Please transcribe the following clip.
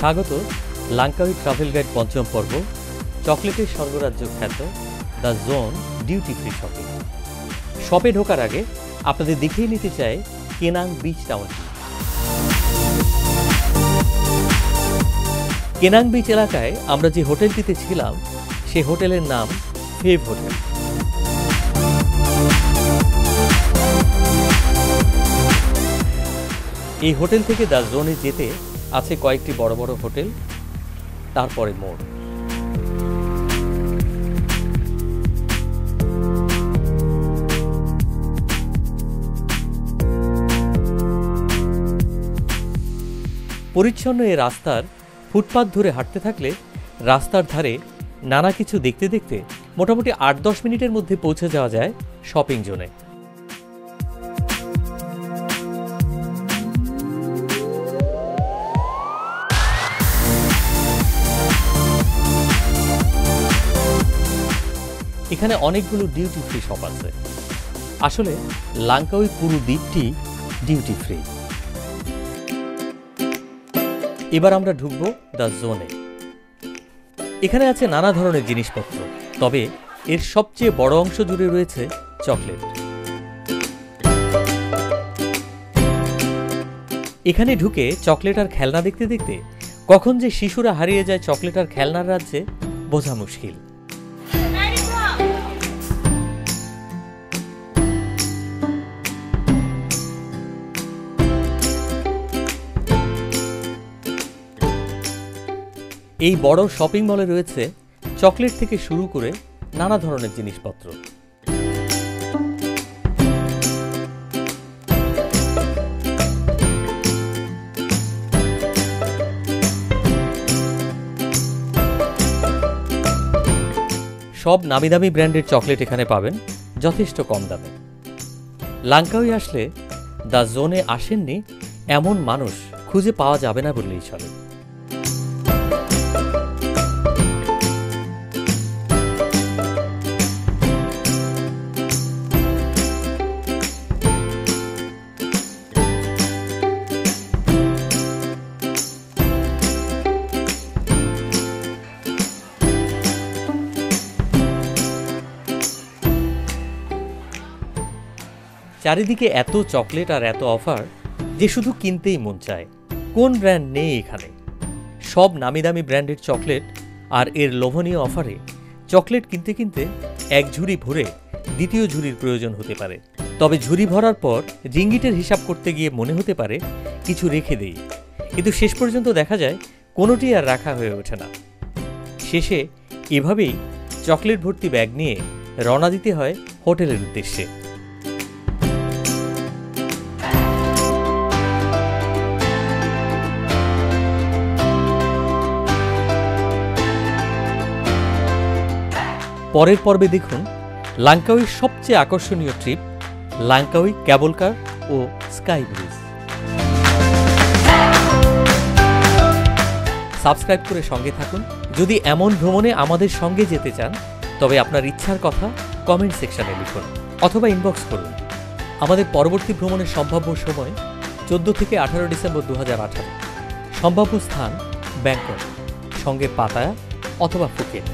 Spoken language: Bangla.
স্বাগত লাঙ্কাউই ট্রাভেল গাইড পঞ্চম পর্ব চকলেটের স্বর্গরাজ্য খ্যাত দ্য জোন ডিউটি ফ্রি শপে। শপে ঢোকার আগে আপনাদের দেখিয়ে নিতে চাই কেনাং বিচ টাউনটি। কেনাং বিচ এলাকায় আমরা যে হোটেলটিতে ছিলাম সেই হোটেলের নাম ফেভ হোটেল। এই হোটেল থেকে দ্য জোনে যেতে আছে কয়েকটি বড় বড় হোটেল, তারপরে মোড়। পরিচ্ছন্ন এই রাস্তার ফুটপাত ধরে হাঁটতে থাকলে রাস্তার ধারে নানা কিছু দেখতে দেখতে মোটামুটি ৮-১০ মিনিটের মধ্যে পৌঁছে যাওয়া যায় শপিং জোনে। এখানে অনেকগুলো ডিউটি ফ্রি শপ আছে। আসলে লাঙ্কাউই পুরো দ্বীপটি ডিউটি ফ্রি। এবার আমরা ঢুকবো দ্য জোনে। এখানে আছে নানা ধরনের জিনিসপত্র, তবে এর সবচেয়ে বড় অংশ জুড়ে রয়েছে চকলেট। এখানে ঢুকে চকলেট আর খেলনা দেখতে দেখতে কখন যে শিশুরা হারিয়ে যায় চকলেট আর খেলনার রাজ্যে বোঝা মুশকিল। এই বড় শপিং মলে রয়েছে চকলেট থেকে শুরু করে নানা ধরনের জিনিসপত্র। সব নামি দামি ব্র্যান্ডের চকলেট এখানে পাবেন যথেষ্ট কম দামে। লাঙ্কাউই আসলে দ্য জোনে আসেননি এমন মানুষ খুঁজে পাওয়া যাবে না বললেই চলে। চারিদিকে এত চকলেট আর এত অফার যে শুধু কিনতেই মন চায়। কোন ব্র্যান্ড নেই এখানে? সব নামি দামি ব্র্যান্ডের চকলেট আর এর লোভনীয় অফারে চকলেট কিনতে কিনতে এক ঝুড়ি ভরে দ্বিতীয় ঝুড়ির প্রয়োজন হতে পারে। তবে ঝুড়ি ভরার পর রিঙ্গিটের হিসাব করতে গিয়ে মনে হতে পারে কিছু রেখে দেই, কিন্তু শেষ পর্যন্ত দেখা যায় কোনোটি আর রাখা হয়ে ওঠে না। শেষে এভাবেই চকলেট ভর্তি ব্যাগ নিয়ে রওনা দিতে হয় হোটেলের উদ্দেশ্যে। পরের পর্বে দেখুন লাঙ্কাউইর সবচেয়ে আকর্ষণীয় ট্রিপ লাঙ্কাউই ক্যাবল কার ও স্কাই ব্রিজ। সাবস্ক্রাইব করে সঙ্গে থাকুন। যদি এমন ভ্রমণে আমাদের সঙ্গে যেতে চান তবে আপনার ইচ্ছার কথা কমেন্ট সেকশনে লিখুন অথবা ইনবক্স করুন। আমাদের পরবর্তী ভ্রমণের সম্ভাব্য সময় 14 থেকে 18 ডিসেম্বর 2018। সম্ভাব্য স্থান ব্যাংকক, সঙ্গে পাতায়া অথবা ফুকেট।